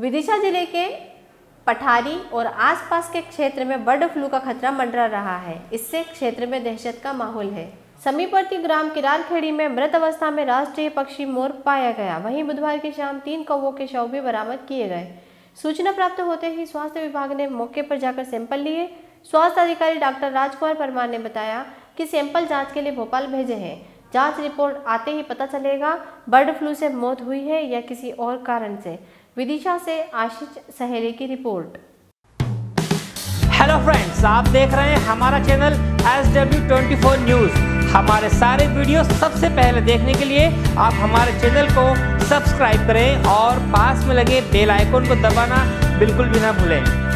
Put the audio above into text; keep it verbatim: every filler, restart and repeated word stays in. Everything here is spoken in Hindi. विदिशा जिले के पठारी और आसपास के क्षेत्र में बर्ड फ्लू का खतरा मंडरा रहा है। इससे क्षेत्र में दहशत का माहौल है। समीपवर्ती ग्राम किरारखेड़ी में मृत अवस्था में राष्ट्रीय पक्षी मोर पाया गया। वहीं बुधवार की शाम तीन कौवों के शव भी बरामद किए गए। सूचना प्राप्त होते ही स्वास्थ्य विभाग ने मौके पर जाकर सैंपल लिए। स्वास्थ्य अधिकारी डॉक्टर राजकुमार परमार ने बताया कि सैंपल जाँच के लिए भोपाल भेजे हैं। जांच रिपोर्ट आते ही पता चलेगा बर्ड फ्लू से मौत हुई है या किसी और कारण से। विदिशा से आशीष सहरे की रिपोर्ट। हेलो फ्रेंड्स, आप देख रहे हैं हमारा चैनल एस डब्ल्यू चौबीस न्यूज। हमारे सारे वीडियो सबसे पहले देखने के लिए आप हमारे चैनल को सब्सक्राइब करें और पास में लगे बेल आइकन को दबाना बिल्कुल भी ना भूलें।